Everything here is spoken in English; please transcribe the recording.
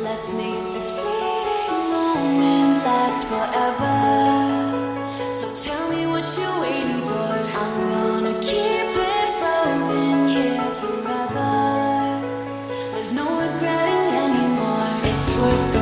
Let's make this fleeting moment last forever. So tell me what you're waiting for. I'm gonna keep it frozen here forever. There's no regretting anymore. It's worth the